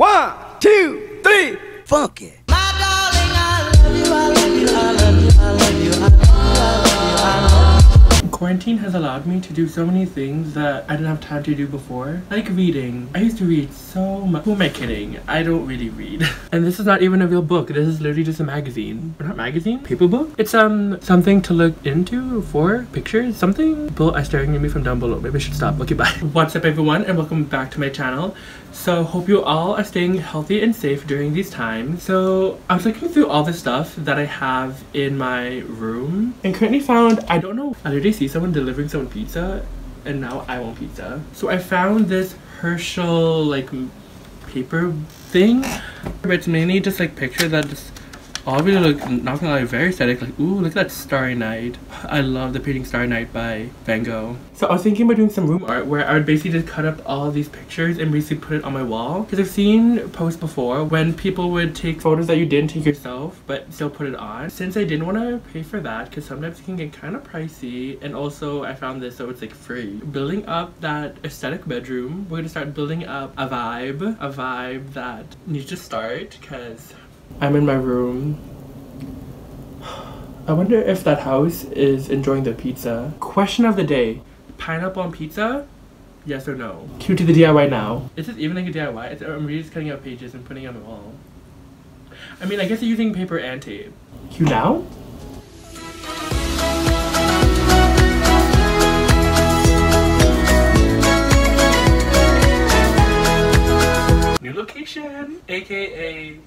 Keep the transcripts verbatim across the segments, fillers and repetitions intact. One, two, three, funk it. My darling, I love you, I love you, I love you, I love you, I love you, I love you. Quarantine has allowed me to do so many things that I didn't have time to do before. Like reading. I used to read so much. Who am I kidding? I don't really read. And this is not even a real book. This is literally just a magazine. Or not magazine? Paper book? It's um something to look into for pictures? Something? People are staring at me from down below. Maybe I should stop. Okay, bye. What's up everyone and welcome back to my channel. So hope you all are staying healthy and safe during these times. So I was looking through all the stuff that I have in my room and currently found, I don't know, I literally see someone delivering someone pizza and now I want pizza. So I found this Herschel like paper thing, but it's mainly just like pictures that just all really look, not gonna lie, very aesthetic. Like, ooh, look at that Starry Night. I love the painting Starry Night by Van Gogh. So I was thinking about doing some room art where I would basically just cut up all these pictures and basically put it on my wall. Because I've seen posts before when people would take photos that you didn't take yourself but still put it on. Since I didn't want to pay for that because sometimes it can get kind of pricey, and also I found this so it's like free. Building up that aesthetic bedroom, we're gonna start building up a vibe. A vibe that needs to start because I'm in my room. I wonder if that house is enjoying the pizza. Question of the day. Pineapple on pizza? Yes or no? Cue to the D I Y now. Is this even like a D I Y? It's, I'm really just cutting out pages and putting it on the wall. I mean, I guess you're using paper and tape. Cue now? New location, A K A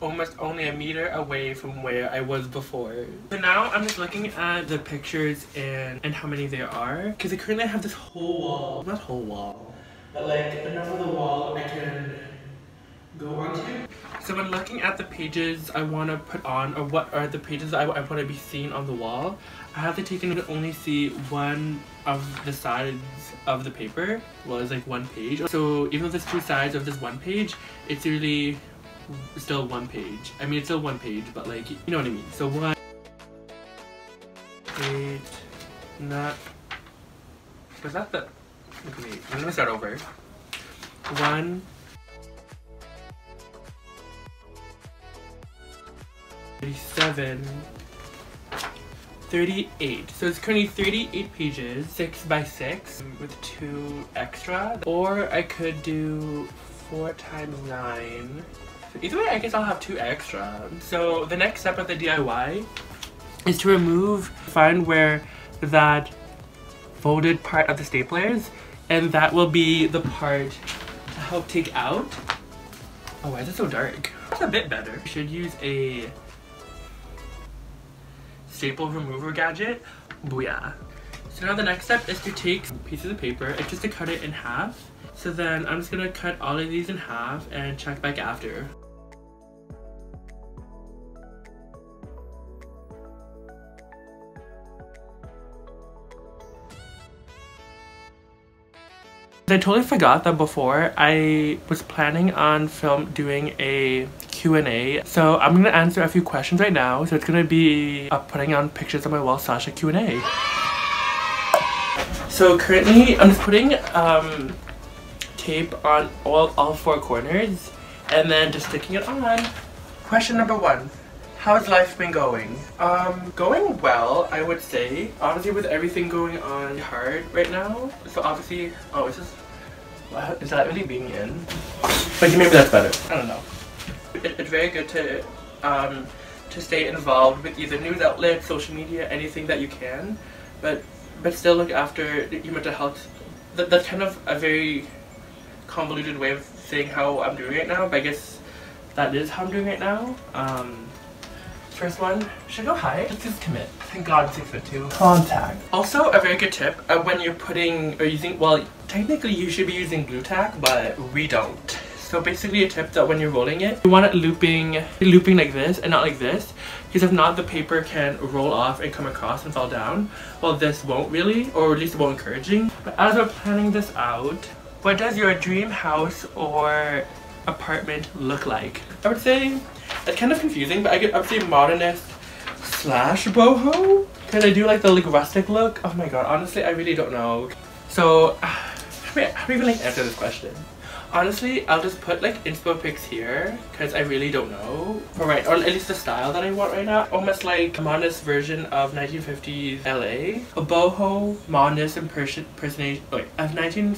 almost only a meter away from where I was before. So now I'm just looking at the pictures and, and how many there are. Because I currently have this whole wall. Not whole wall, but like enough of the wall I can go onto. So when looking at the pages I want to put on, or what are the pages I, I want to be seen on the wall, I have to take in to only see one of the sides of the paper. Well, it's like one page. So even though there's two sides of this one page, it's really still one page. I mean, it's still one page, but like, you know what I mean. So one, eight, not, was that the, wait, I'm gonna start over. One, thirty-seven, thirty-eight. So it's currently thirty-eight pages, six by six, with two extra. Or I could do four times nine. Either way, I guess I'll have two extra. So the next step of the D I Y is to remove, find where that folded part of the staple is, and that will be the part to help take out. Oh, why is it so dark? It's a bit better. I should use a staple remover gadget. Booyah. So now the next step is to take pieces of paper and just to cut it in half. So then I'm just gonna cut all of these in half and check back after. I totally forgot that before I was planning on film doing a Q and A. So I'm gonna answer a few questions right now. So it's gonna be uh, putting on pictures on my wall slash a Q and A. So currently I'm just putting um, tape on all, all four corners and then just sticking it on. Question number one. How's life been going? Um, going well, I would say. Honestly, with everything going on hard right now. So obviously, oh, is this, what, is that really being in? But maybe that's better. I don't know. It, it's very good to, um, to stay involved with either news outlets, social media, anything that you can. But, but still look after your mental health. That, that's kind of a very convoluted way of saying how I'm doing right now, but I guess that is how I'm doing right now. Um, first one, should I go high? Let's just commit. Thank God, six foot two. Contact. Also, a very good tip uh, when you're putting or using, well, technically you should be using Blu-Tac, but we don't. So basically, a tip that when you're rolling it, you want it looping, looping like this and not like this, because if not, the paper can roll off and come across and fall down. Well, this won't really, or at least it won't encouraging. But as we're planning this out, what does your dream house or apartment look like? I would say, it's kind of confusing, but I could I would say modernist slash boho, because I do like the like rustic look. Oh my god, honestly, I really don't know. So, I don't even like answer this question. Honestly, I'll just put like inspo pics here because I really don't know. Alright, or at least the style that I want right now. Almost like a modernist version of nineteen fifties L A. A boho modernist impersonation like, of nineteen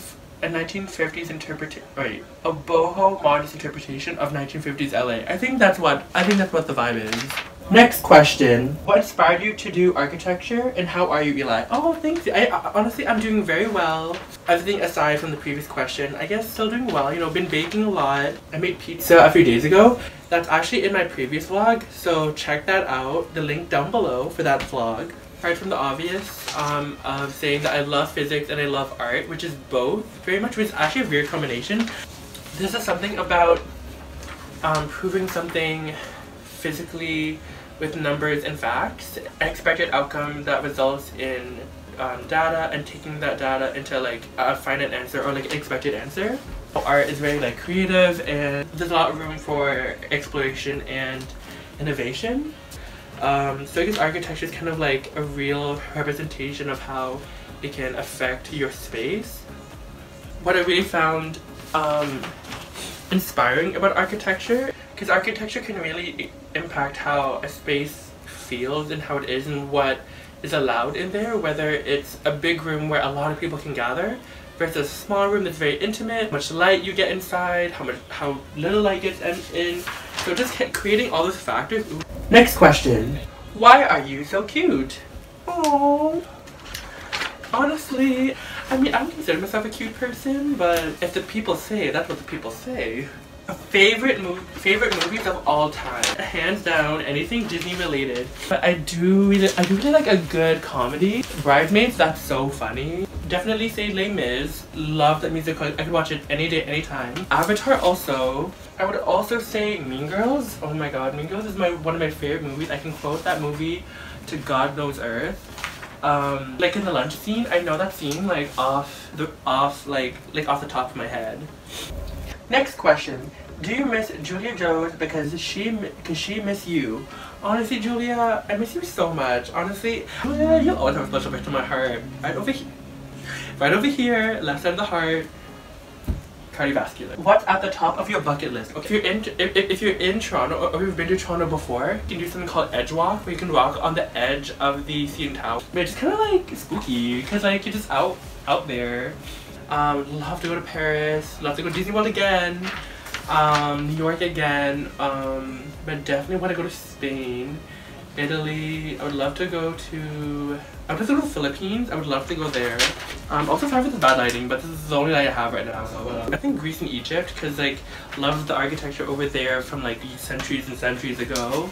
fifties interpretation. Right, a boho modernist interpretation of nineteen fifties L A. I think that's what I think that's what the vibe is. Next question. What inspired you to do architecture and how are you, Eli? Oh, thanks. I, I, honestly, I'm doing very well. Everything aside from the previous question, I guess still doing well. You know, been baking a lot. I made pizza a few days ago. That's actually in my previous vlog, so check that out. The link down below for that vlog. Apart from the obvious um, of saying that I love physics and I love art, which is both very much, which is actually a weird combination. This is something about um, proving something physically with numbers and facts, an expected outcome that results in um, data, and taking that data into like a finite answer or like an expected answer. Art is very like creative and there's a lot of room for exploration and innovation. Um, so I guess architecture is kind of like a real representation of how it can affect your space. What I really found um, inspiring about architecture, because architecture can really impact how a space feels and how it is and what is allowed in there, whether it's a big room where a lot of people can gather versus a small room that's very intimate, how much light you get inside, how much, how little light gets in. So just creating all those factors. Next question. Why are you so cute? Aww. Honestly, I mean, I don't consider myself a cute person, but if the people say, that's what the people say. Favorite movie, favorite movies of all time, hands down, anything Disney related. But I do, really, I do really like a good comedy. Bridesmaids, that's so funny. Definitely say Les Mis. Love that musical. I could watch it any day, anytime. Avatar also. I would also say Mean Girls. Oh my god, Mean Girls is my one of my favorite movies. I can quote that movie to God knows earth. Um, like in the lunch scene, I know that scene like off the off like like off the top of my head. Next question. Do you miss Julia Jones because she because she miss you? Honestly, Julia, I miss you so much. Honestly, Julia, you'll always have a special place in my heart. Right over here. Right over here, left side of the heart. Cardiovascular. What's at the top of your bucket list? Okay, if you're in if, if you're in Toronto or you've been to Toronto before, you can do something called Edge Walk, where you can walk on the edge of the C N Tower. Which is kind of like spooky, cause like you're just out out there. Um, love to go to Paris, love to go to Disney World again, um, New York again, um, but definitely want to go to Spain, Italy. I would love to go to, I would love to go to the Philippines, I would love to go there. Um, also sorry for the bad lighting, but this is the only light I have right now. So I think Greece and Egypt, because like, love the architecture over there from like centuries and centuries ago.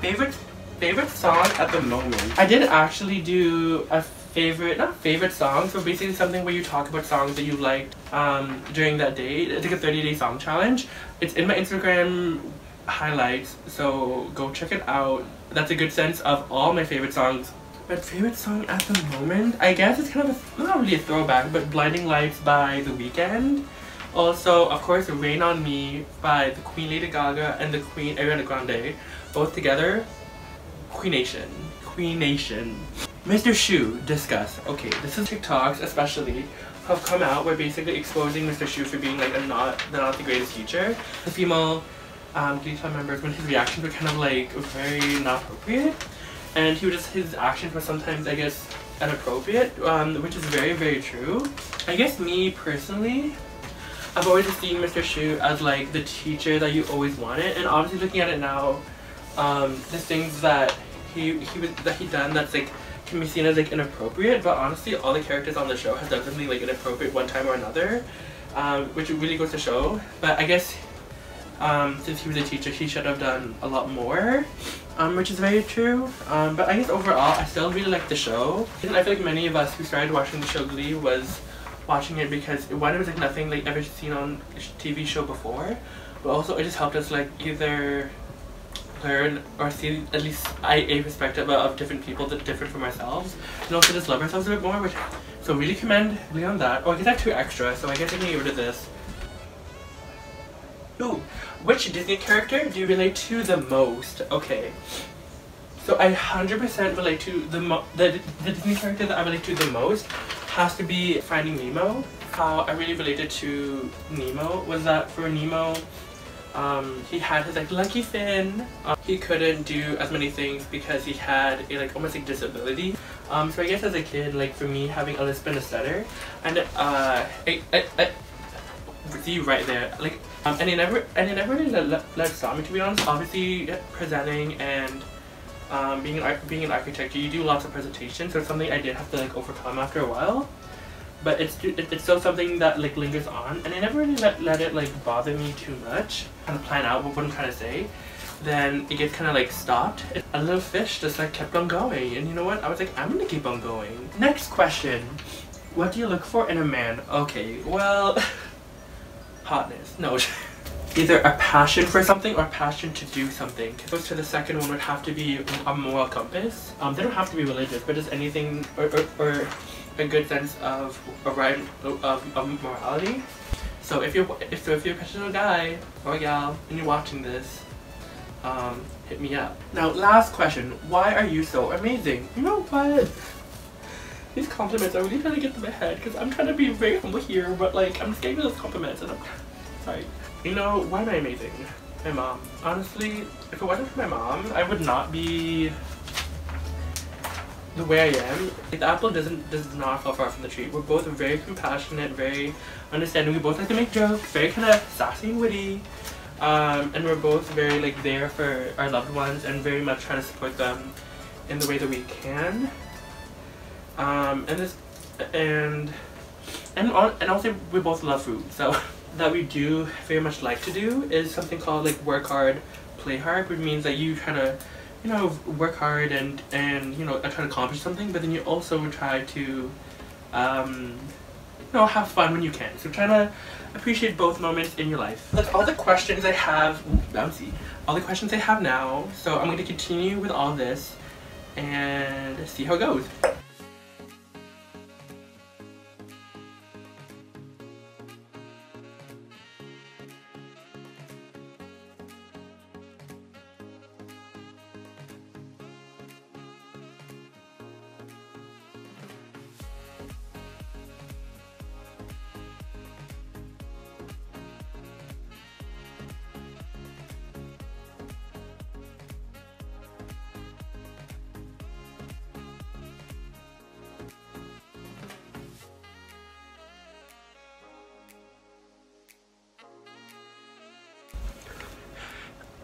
Favorite, favorite song at the moment? I did actually do a favorite, not favorite songs, but basically something where you talk about songs that you liked um, during that day. It's like a thirty day song challenge. It's in my Instagram highlights, so go check it out. That's a good sense of all my favorite songs. My favorite song at the moment, I guess it's kind of a, not really a throwback, but Blinding Lights by The Weeknd. Also, of course, Rain On Me by the Queen Lady Gaga and the Queen Ariana Grande. Both together, Queen Nation. Queen Nation. Mister Shu, discuss. Okay, this is TikToks especially have come out where basically exposing Mister Shu for being like a not the not the greatest teacher. The female um, Glee Club members, when his reactions were kind of like very not appropriate, and he was just his actions were sometimes I guess inappropriate, um, which is very very true. I guess me personally, I've always seen Mister Shu as like the teacher that you always wanted, and obviously looking at it now, um, the things that he he was that he done that's like. Can be seen as like inappropriate, but honestly all the characters on the show have done something like inappropriate one time or another, um, which really goes to show. But I guess um, since he was a teacher he should have done a lot more, um, which is very true. Um, but I guess overall I still really like the show. And I feel like many of us who started watching the show Glee was watching it because one, it was like nothing like ever seen on a T V show before, but also it just helped us like either learn or see at least I, a perspective of different people that differ from ourselves, and also just love ourselves a bit more, which so really commend Glee on that. Oh, I guess I have two extra, so I guess I can get rid of this. Ooh, which Disney character do you relate to the most? Okay, so I one hundred percent relate to the, mo the, the Disney character that I relate to the most has to be Finding Nemo. how I really related to Nemo was that for Nemo, um, he had his like lucky fin. Um, he couldn't do as many things because he had a like almost like disability. Um, so I guess as a kid, like for me, having a lisp and a stutter, and uh, I, I, I see right there, like, um, and it never, and it never really left, left on me, to be honest. Obviously, presenting and um, being an being an architect, you do lots of presentations. So it's something I did have to like overcome after a while. But it's it's still something that like lingers on, and I never really let, let it like bother me too much. Kind of plan out what I'm trying to say, then it gets kind of like stopped. A little fish just like kept on going, and you know what? I was like, I'm gonna keep on going. Next question: what do you look for in a man? Okay, well, hotness. No, either a passion for something or a passion to do something. Goes to the second one would have to be a moral compass. Um, they don't have to be religious, but just anything or or. or a good sense of around of, of morality. So if you're if so if you're a professional guy or gal and you're watching this, um, hit me up. Now, last question: why are you so amazing? You know what? These compliments are really trying to get to my head because I'm trying to be very humble here, but like I'm just getting those compliments and I'm sorry. You know why am I amazing? My mom. Honestly, if it wasn't for my mom, I would not be the way I am. Like, the apple doesn't does not fall far from the tree. We're both very compassionate, very understanding. We both like to make jokes, very kind of sassy and witty, um, and we're both very like there for our loved ones and very much trying to support them in the way that we can. Um, and this and and on, and also we both love food. So that we do very much like to do is something called like work hard, play hard, which means that you kind of, you know, work hard and and you know try to accomplish something, but then you also try to um you know have fun when you can. So trying to appreciate both moments in your life. That's all the questions I have. Ooh, bouncy. All the questions I have now, so I'm going to continue with all this and see how it goes.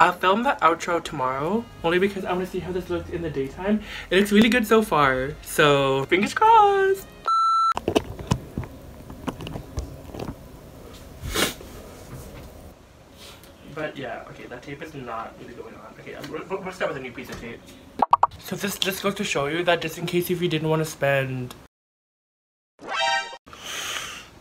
I'll film the outro tomorrow, only because I want to see how this looks in the daytime. It looks really good so far, so fingers crossed! But yeah, okay, that tape is not really going on. Okay, we'll, we'll start with a new piece of tape. So this just goes to show you that just in case if you didn't want to spend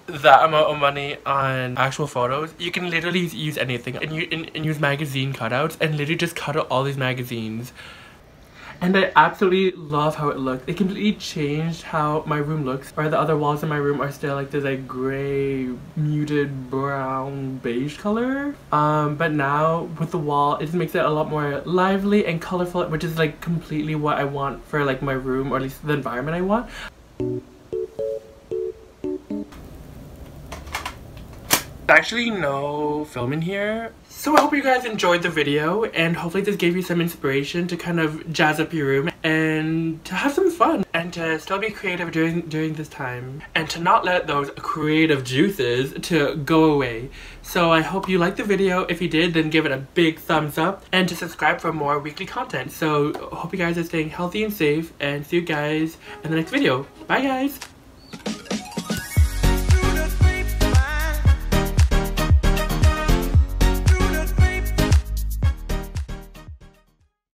that amount of money on actual photos, you can literally use anything and, you, and, and use magazine cutouts and literally just cut out all these magazines. And I absolutely love how it looks. It completely changed how my room looks, or the other walls in my room are still like this like gray, muted, brown, beige color. Um, but now with the wall, it just makes it a lot more lively and colorful, which is like completely what I want for like my room, or at least the environment I want. Actually no film in here. So I hope you guys enjoyed the video, and hopefully this gave you some inspiration to kind of jazz up your room and to have some fun and to still be creative during during this time and to not let those creative juices to go away. So I hope you liked the video. If you did, then give it a big thumbs up and to subscribe for more weekly content. So hope you guys are staying healthy and safe, and see you guys in the next video. Bye guys!